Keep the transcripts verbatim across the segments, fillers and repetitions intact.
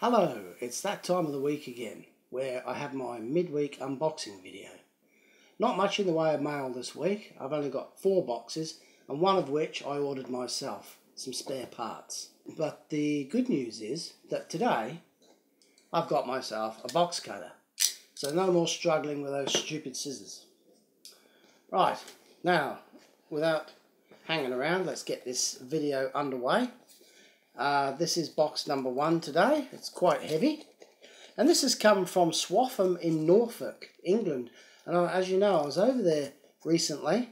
Hello, it's that time of the week again where I have my midweek unboxing video. Not much in the way of mail this week. I've only got four boxes and one of which I ordered myself, some spare parts. But the good news is that today I've got myself a box cutter, so no more struggling with those stupid scissors. Right, now without hanging around, let's get this video underway. Uh, this is box number one today. It's quite heavy. And this has come from Swaffham in Norfolk, England. And I, as you know, I was over there recently.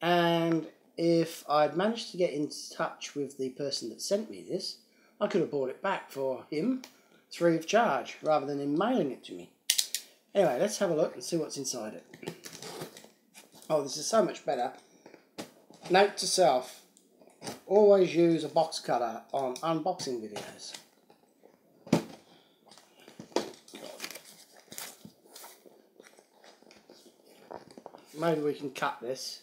And if I'd managed to get in touch with the person that sent me this, I could have bought it back for him free of charge rather than him mailing it to me. Anyway, let's have a look and see what's inside it. Oh, this is so much better. Note to self. Always use a box cutter on unboxing videos. Maybe we can cut this.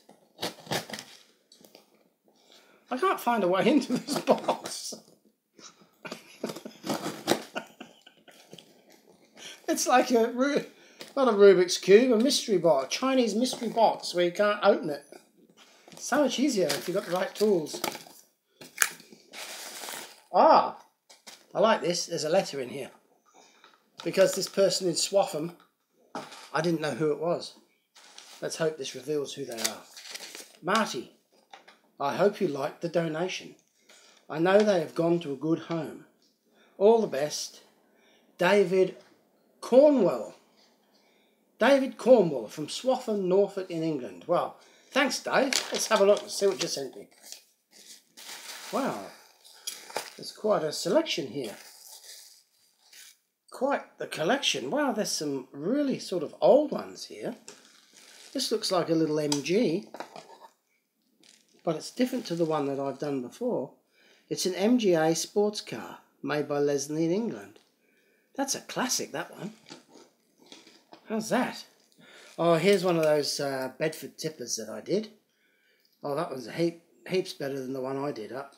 I can't find a way into this box. It's like a, not a Rubik's Cube, a mystery box, a Chinese mystery box where you can't open it. It's so much easier if you've got the right tools. Ah, I like this. There's a letter in here. Because this person in Swaffham, I didn't know who it was. Let's hope this reveals who they are. Marty, I hope you liked the donation. I know they have gone to a good home. All the best. David Cornwall. David Cornwall from Swaffham, Norfolk in England. Well, thanks, Dave. Let's have a look and see what you sent me. Wow. There's quite a selection here. Quite the collection. Wow, there's some really sort of old ones here. This looks like a little M G, but it's different to the one that I've done before. It's an M G A sports car made by Lesney in England. That's a classic, that one. How's that? Oh, here's one of those uh, Bedford tippers that I did. Oh, that one's a heap, heaps better than the one I did up.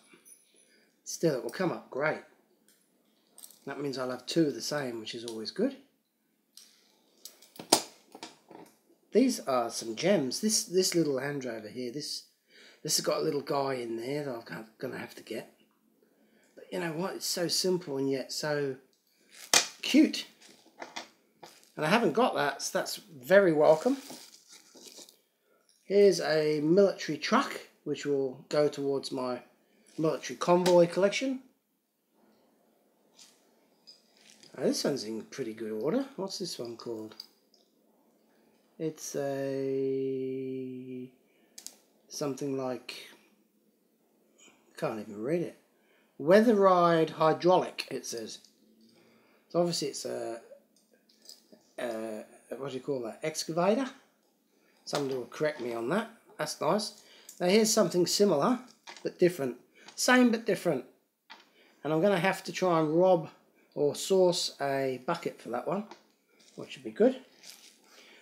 Still, it will come up great. That means I'll have two of the same, which is always good. These are some gems. This this little Land Rover here, this this has got a little guy in there that I'm going to have to get. But you know what? It's so simple and yet so cute. And I haven't got that, so that's very welcome. Here's a military truck, which will go towards my military convoy collection. Now, this one's in pretty good order. What's this one called? It's a something like, can't even read it. Weatherride Hydraulic, it says. So obviously it's a, a what do you call that? Excavator. Somebody will correct me on that. That's nice. Now here's something similar but different. Same but different, and I'm going to have to try and rob or source a bucket for that one, which would be good.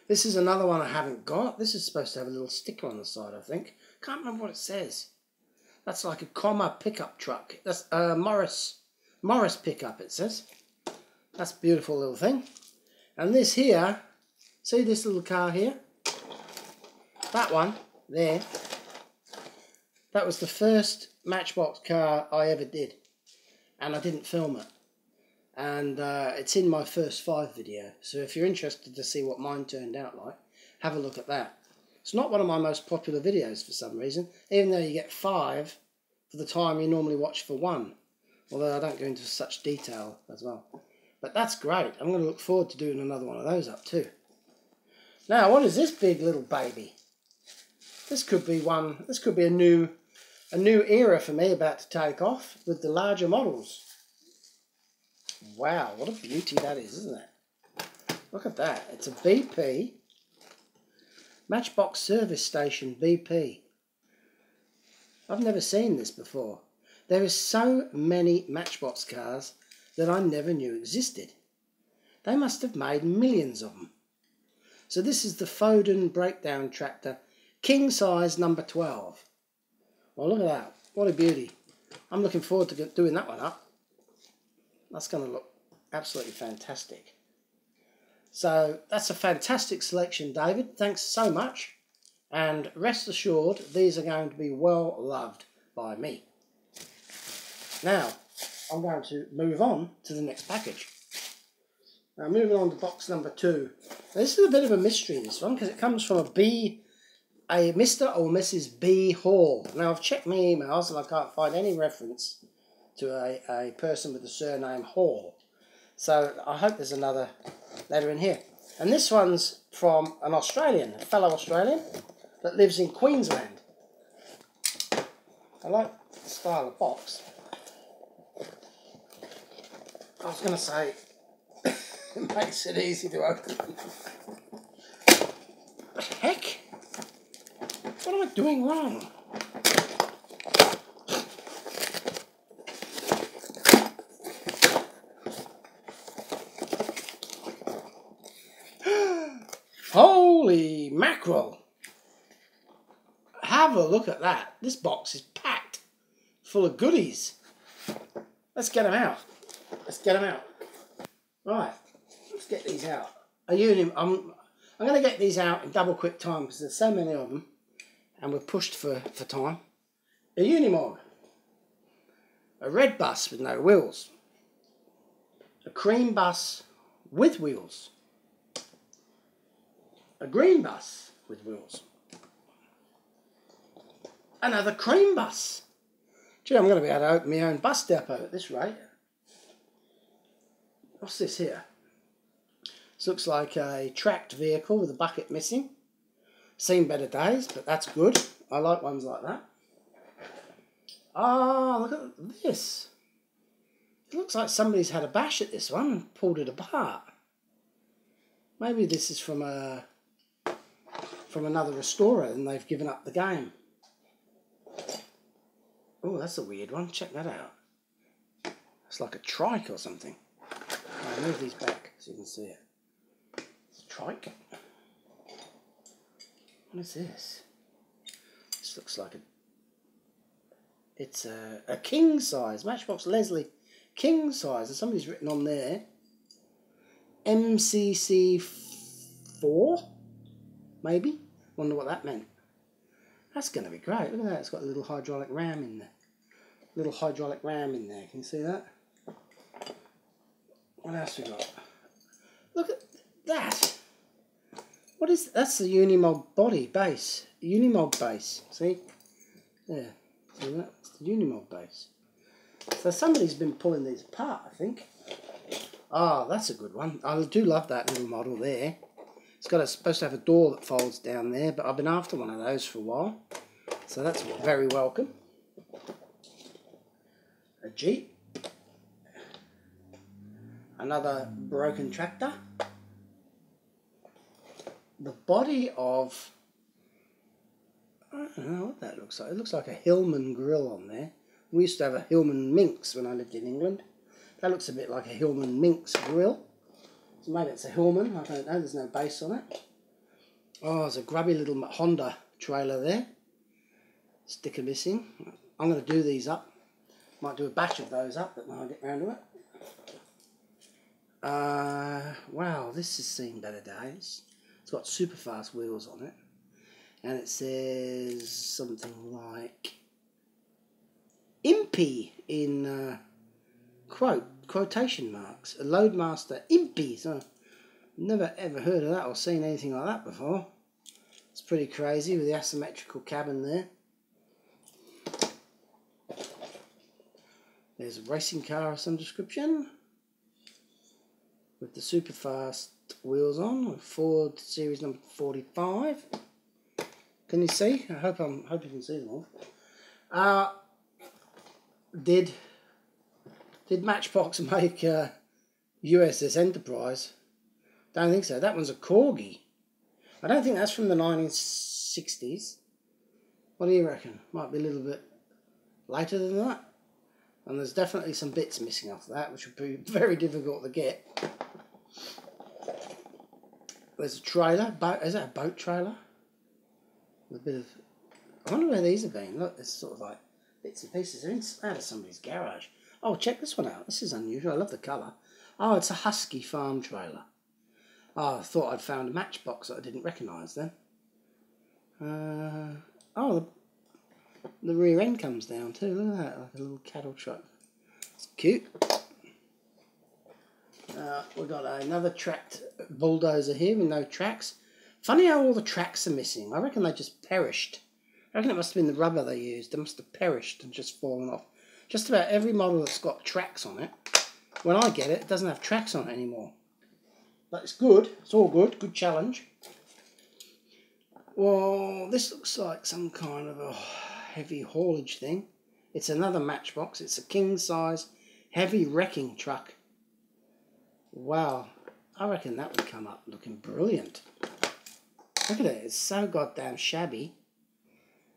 This is another one I haven't got. This is supposed to have a little sticker on the side, I think. Can't remember what it says. That's like a Commer pickup truck. That's a uh, Morris Morris pickup, it says. That's a beautiful little thing. And this here, see this little car here? That one there. That was the first Matchbox car I ever did, and I didn't film it, and uh, it's in my first five video, so if you're interested to see what mine turned out like, have a look at that. It's not one of my most popular videos for some reason, even though you get five for the time you normally watch for one, although I don't go into such detail as well. But that's great. I'm going to look forward to doing another one of those up too. Now, what is this big little baby? This could be one, this could be a new a new era for me, about to take off with the larger models. Wow, what a beauty that is, isn't it? Look at that. It's a B P. Matchbox service station B P. I've never seen this before. There is so many Matchbox cars that I never knew existed. They must have made millions of them. So this is the Foden breakdown tractor, king size number twelve. Well, look at that. What a beauty. I'm looking forward to doing that one up. That's going to look absolutely fantastic. So that's a fantastic selection, David. Thanks so much. And rest assured, these are going to be well loved by me. Now, I'm going to move on to the next package. Now, moving on to box number two. Now, this is a bit of a mystery, this one, because it comes from a B, a Mister or Missus B Hall. Now, I've checked my emails and I can't find any reference to a, a person with the surname Hall. So I hope there's another letter in here. And this one's from an Australian, a fellow Australian, that lives in Queensland. I like the style of box. I was going to say, it makes it easy to open. What the heck? What am I doing wrong? Holy mackerel! Have a look at that. This box is packed full of goodies. Let's get them out. Let's get them out. Right, let's get these out. A unim I'm, I'm going to get these out in double quick time because there's so many of them and we're pushed for, for time. A Unimog. A red bus with no wheels. A cream bus with wheels. A green bus with wheels. Another cream bus. Gee, I'm going to be able to open my own bus depot at this rate. What's this here? This looks like a tracked vehicle with a bucket missing. Seen better days, but that's good. I like ones like that. Ah, oh, look at this. It looks like somebody's had a bash at this one and pulled it apart. Maybe this is from a from another restorer and they've given up the game. Oh, that's a weird one. Check that out. It's like a trike or something. I'll move these back so you can see it. It's a trike. What is this? This looks like a... It's a, a king size. Matchbox Leslie king size. And somebody's written on there. M C C four? Maybe? Wonder what that meant. That's going to be great. Look at that. It's got a little hydraulic ram in there. Little hydraulic ram in there. Can you see that? What else we got? Look at that. What is that's the Unimog body base? Unimog base. See? Yeah. See that? It's the Unimog base. So somebody's been pulling these apart, I think. Ah, oh, that's a good one. I do love that little model there. It's got a, supposed to have a door that folds down there, but I've been after one of those for a while. So that's very welcome. A Jeep. Another broken tractor. The body of... I don't know what that looks like. It looks like a Hillman grill on there. We used to have a Hillman Minx when I lived in England. That looks a bit like a Hillman Minx grill. So maybe it's a Hillman, I don't know, there's no base on it. Oh, there's a grubby little Honda trailer there. Sticker missing. I'm going to do these up. Might do a batch of those up, but when I get round to it. Uh, wow, this has seen better days. It's got super fast wheels on it. And it says something like... Impy in... Uh, Quote, quotation marks, a Loadmaster Impy. So never ever heard of that or seen anything like that before. It's pretty crazy with the asymmetrical cabin there. There's a racing car of some description with the super fast wheels on, Ford series number forty-five. Can you see? I hope I'm hope you can see them all. Uh, did. Did Matchbox make uh, U S S Enterprise? Don't think so. That one's a Corgi. I don't think that's from the nineteen sixties. What do you reckon? Might be a little bit later than that. And there's definitely some bits missing off that, which would be very difficult to get. There's a trailer. Boat, is that a boat trailer? With a bit of... I wonder where these have been. Look, it's sort of like bits and pieces. They're out of somebody's garage. Oh, check this one out. This is unusual. I love the colour. Oh, it's a Husky farm trailer. Oh, I thought I'd found a Matchbox that I didn't recognise then. Uh, oh, the, the rear end comes down too. Look at that, like a little cattle truck. It's cute. Uh, we've got another tracked bulldozer here with no tracks. Funny how all the tracks are missing. I reckon they just perished. I reckon it must have been the rubber they used. They must have perished and just fallen off. Just about every model that's got tracks on it, when I get it, it doesn't have tracks on it anymore. But it's good. It's all good. Good challenge. Well, this looks like some kind of a heavy haulage thing. It's another Matchbox. It's a king-size heavy wrecking truck. Wow. I reckon that would come up looking brilliant. Look at it. It's so goddamn shabby.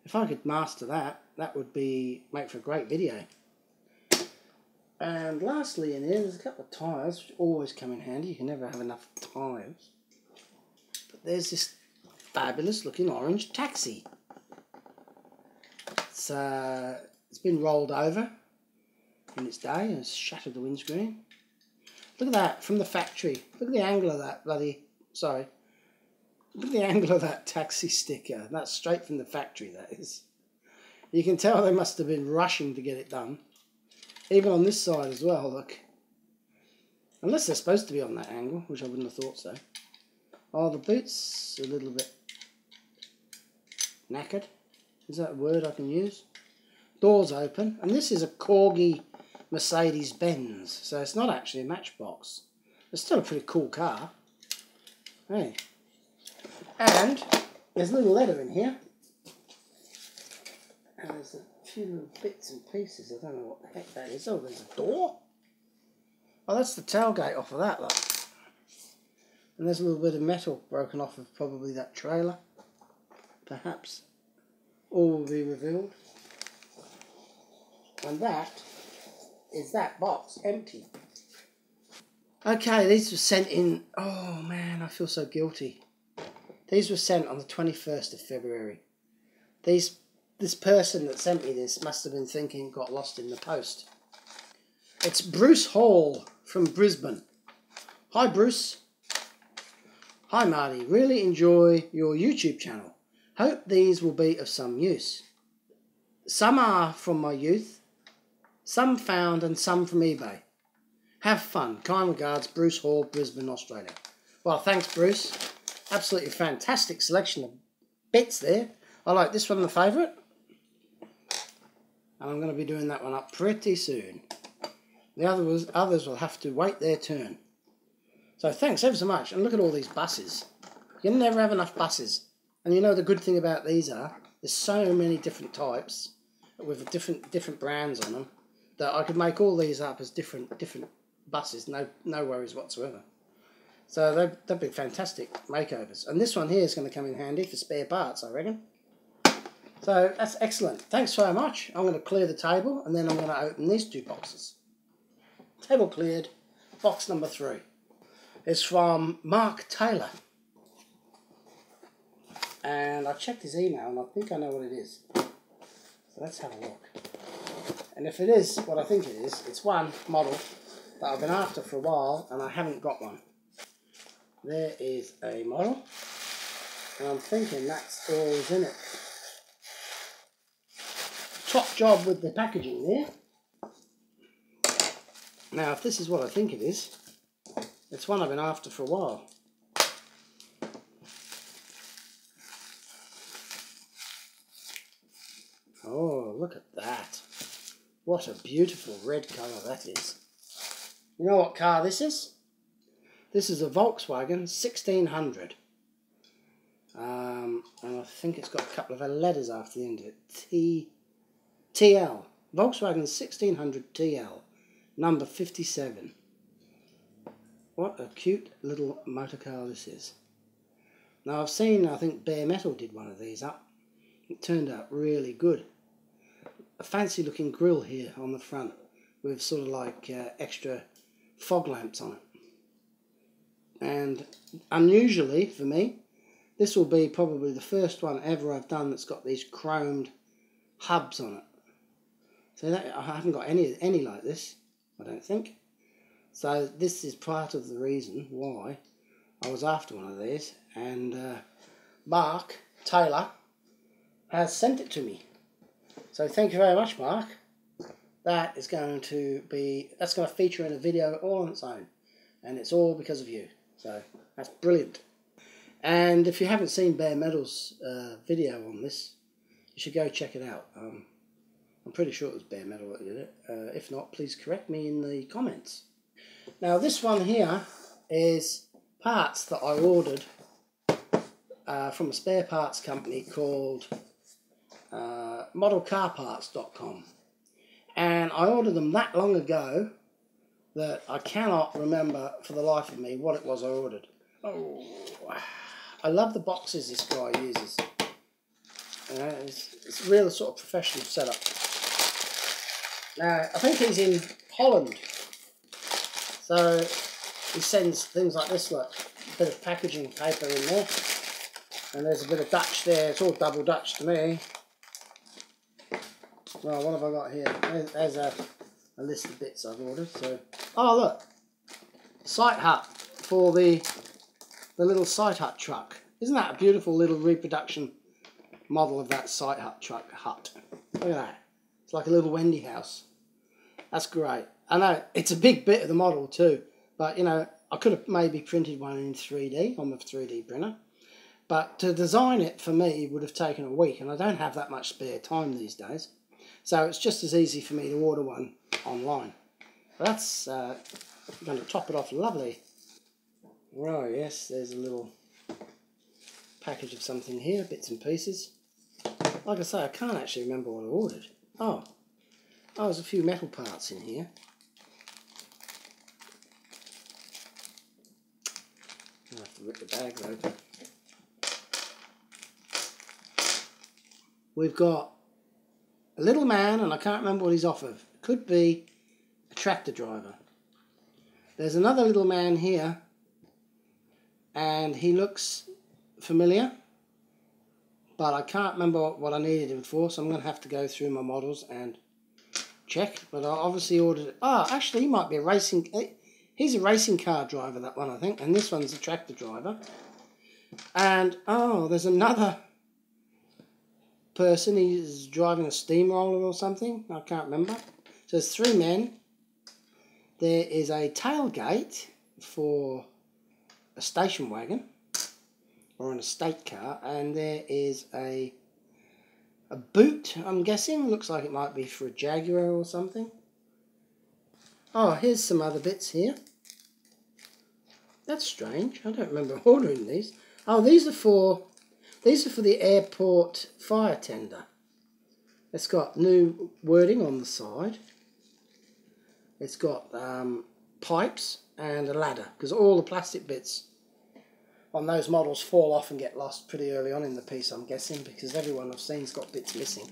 If I could master that, that would be make for a great video. And lastly in here, there's a couple of tyres, which always come in handy. You can never have enough tyres. But there's this fabulous looking orange taxi. It's, uh, it's been rolled over in its day and it's shattered the windscreen. Look at that, from the factory. Look at the angle of that bloody... Sorry. Look at the angle of that taxi sticker. That's straight from the factory, that is. You can tell they must have been rushing to get it done. Even on this side as well, look. Unless they're supposed to be on that angle, which I wouldn't have thought so. Oh, the boot's a little bit knackered. Is that a word I can use? Doors open. And this is a Corgi Mercedes-Benz. So it's not actually a Matchbox. It's still a pretty cool car. Hey. And there's a little letter in here. And there's a few little bits and pieces. I don't know what the heck that is. Oh, there's a door. Oh, that's the tailgate off of that, look. And there's a little bit of metal broken off of probably that trailer. Perhaps. All will be revealed. And that is that box empty. Okay, these were sent in. Oh, man, I feel so guilty. These were sent on the twenty-first of February. These, this person that sent me this must have been thinking got lost in the post. It's Bruce Hall from Brisbane. Hi, Bruce. Hi, Marty. Really enjoy your YouTube channel. Hope these will be of some use. Some are from my youth, some found and some from eBay. Have fun. Kind regards, Bruce Hall, Brisbane, Australia. Well, thanks, Bruce. Absolutely fantastic selection of bits there. I like this one, the favourite. And I'm going to be doing that one up pretty soon. The other was, others will have to wait their turn. So thanks ever so much. And look at all these buses. You never have enough buses. And you know the good thing about these are, there's so many different types with different different brands on them that I could make all these up as different different buses. No, no worries whatsoever. So they'd, they'd be fantastic makeovers. And this one here is going to come in handy for spare parts, I reckon. So that's excellent. Thanks so much. I'm going to clear the table and then I'm going to open these two boxes. Table cleared. Box number three is from Mark Taylor. And I checked his email and I think I know what it is. So let's have a look. And if it is what I think it is, it's one model that I've been after for a while and I haven't got one. There is a model, and I'm thinking that's all is in it. Top job with the packaging there. Now, if this is what I think it is, it's one I've been after for a while. Oh, look at that. What a beautiful red colour that is. You know what car this is? This is a Volkswagen sixteen hundred. Um, and I think it's got a couple of letters after the end of it. T, TL. Volkswagen sixteen hundred T L. Number fifty-seven. What a cute little motor car this is. Now I've seen, I think Bare Metal did one of these up. It turned out really good. A fancy looking grille here on the front. With sort of like uh, extra fog lamps on it. And unusually for me, this will be probably the first one ever I've done that's got these chromed hubs on it. So that, I haven't got any any like this, I don't think. So this is part of the reason why I was after one of these, and uh, Mark Taylor has sent it to me. So thank you very much, Mark. That is going to be, that's going to feature in a video all on its own, and it's all because of you. So that's brilliant. And if you haven't seen Bare Metal's uh, video on this, you should go check it out. Um, I'm pretty sure it was Bare Metal that did it. Uh, if not, please correct me in the comments. Now this one here is parts that I ordered uh, from a spare parts company called uh, model car parts dot com. And I ordered them that long ago that I cannot remember for the life of me what it was I ordered. Oh, I love the boxes this guy uses. Uh, it's, it's a real sort of professional setup. Now, I think he's in Holland. So he sends things like this, like a bit of packaging paper in there. And there's a bit of Dutch there. It's all double Dutch to me. Well, what have I got here? There's a, a list of bits I've ordered. So, oh look, sight hut for the the little sight hut truck. Isn't that a beautiful little reproduction model of that sight hut truck hut? Look at that. It's like a little Wendy house. That's great. I know it's a big bit of the model too, but you know I could have maybe printed one in three D on the three D printer, but to design it for me would have taken a week, and I don't have that much spare time these days. So it's just as easy for me to order one online. That's uh, going to top it off lovely. Oh yes, there's a little package of something here, bits and pieces. Like I say, I can't actually remember what I ordered. Oh, oh there's a few metal parts in here. I have to rip the bags open. We've got a little man, and I can't remember what he's off of. Could be a tractor driver. There's another little man here, and he looks familiar, but I can't remember what I needed him for, so I'm going to have to go through my models and check. But I obviously ordered it. Oh, actually, he might be a racing... He's a racing car driver, that one, I think, and this one's a tractor driver. And, oh, there's another person, he's driving a steamroller or something, I can't remember. So there's three men. There is a tailgate for a station wagon or an estate car, and there is a a boot, I'm guessing, looks like it might be for a Jaguar or something. Oh, here's some other bits here. That's strange, I don't remember ordering these. Oh, these are for These are for the airport fire tender. It's got new wording on the side. It's got um, pipes and a ladder, because all the plastic bits on those models fall off and get lost pretty early on in the piece, I'm guessing, because everyone I've seen's got bits missing.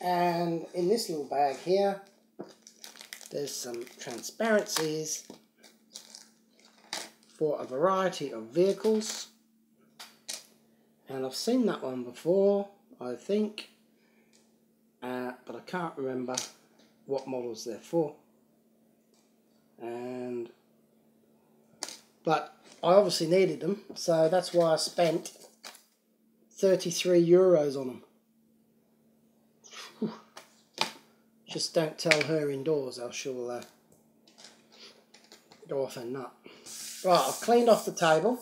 And in this little bag here, there's some transparencies for a variety of vehicles. And I've seen that one before, I think, uh, but I can't remember what models they're for. And but I obviously needed them, so that's why I spent thirty-three euros on them. Whew. Just don't tell her indoors, or she'll uh, go off her nut. Right, I've cleaned off the table.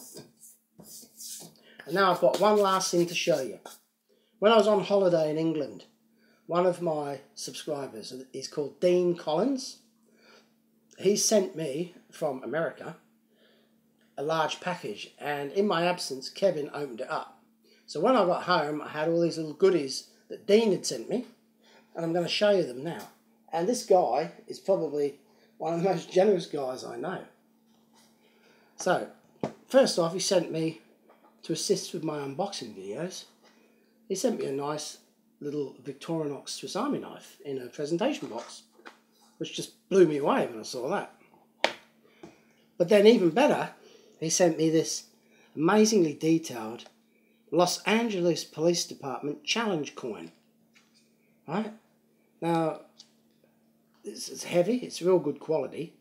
And now I've got one last thing to show you. When I was on holiday in England, one of my subscribers is called Dean Collins. He sent me from America a large package, and in my absence, Kevin opened it up. So when I got home, I had all these little goodies that Dean had sent me, and I'm going to show you them now. And this guy is probably one of the most generous guys I know. So, first off, he sent me, to assist with my unboxing videos, he sent me a nice little Victorinox Swiss Army knife in a presentation box, which just blew me away when I saw that. But then even better, he sent me this amazingly detailed Los Angeles Police Department challenge coin. Right? Now, it's, it's heavy, it's real good quality,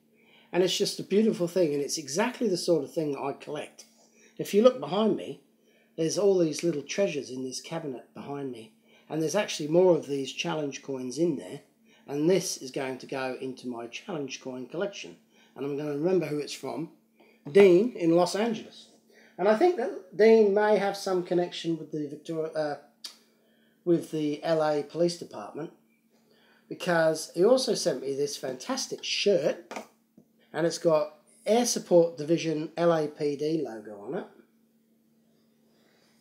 and it's just a beautiful thing, and it's exactly the sort of thing that I collect. If you look behind me, there's all these little treasures in this cabinet behind me, and there's actually more of these challenge coins in there, and this is going to go into my challenge coin collection, and I'm going to remember who it's from, Dean in Los Angeles. And I think that Dean may have some connection with the Victoria, uh, with the L A Police Department, because he also sent me this fantastic shirt, and it's got Air Support Division L A P D logo on it.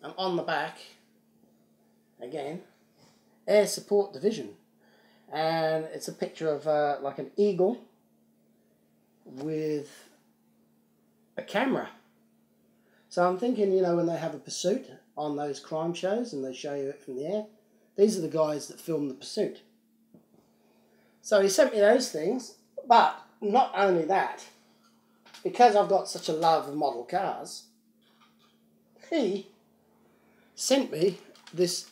And on the back, again, Air Support Division. And it's a picture of uh, like an eagle with a camera. So I'm thinking, you know, when they have a pursuit on those crime shows and they show you it from the air, these are the guys that film the pursuit. So he sent me those things, but not only that, because I've got such a love of model cars, he sent me this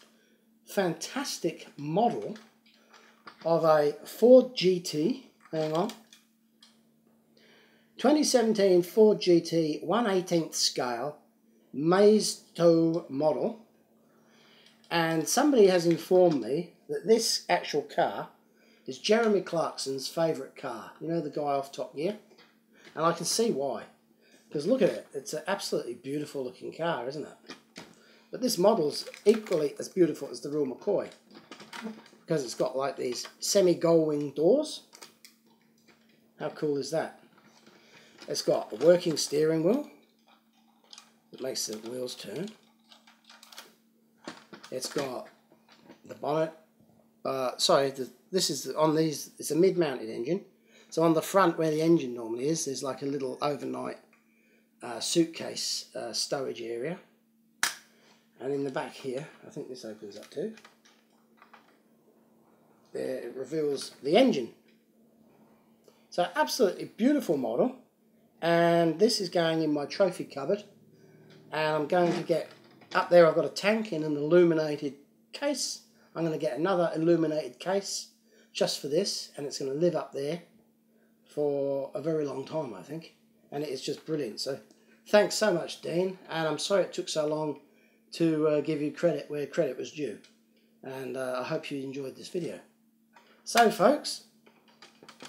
fantastic model of a Ford G T, hang on, twenty seventeen Ford G T one eighteenth scale Maisto model, and somebody has informed me that this actual car is Jeremy Clarkson's favourite car. You know, the guy off Top Gear? And I can see why, because look at it, it's an absolutely beautiful looking car, isn't it? But this model's equally as beautiful as the real McCoy, because it's got like these semi-gull wing doors. How cool is that? It's got a working steering wheel that makes the wheels turn. It's got the bonnet. Uh, sorry, the, this is on these. It's a mid-mounted engine. So on the front where the engine normally is, there's like a little overnight uh, suitcase uh, stowage area. And in the back here, I think this opens up too. There it reveals the engine. So absolutely beautiful model. And this is going in my trophy cupboard, and I'm going to get up there. I've got a tank in an illuminated case. I'm going to get another illuminated case just for this, and it's going to live up there for a very long time, I think, and it is just brilliant. So thanks so much, Dean, and I'm sorry it took so long to uh, give you credit where credit was due, and uh, I hope you enjoyed this video. So folks,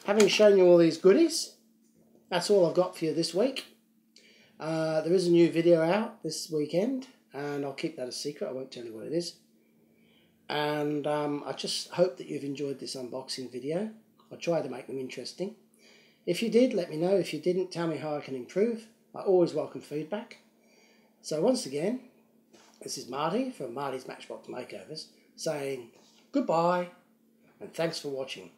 having shown you all these goodies, that's all I've got for you this week. Uh, there is a new video out this weekend, and I'll keep that a secret. I won't tell you what it is. And um, I just hope that you've enjoyed this unboxing video. I try to make them interesting. If you did, let me know. If you didn't, tell me how I can improve. I always welcome feedback. So once again, this is Marty from Marty's Matchbox Makeovers saying goodbye and thanks for watching.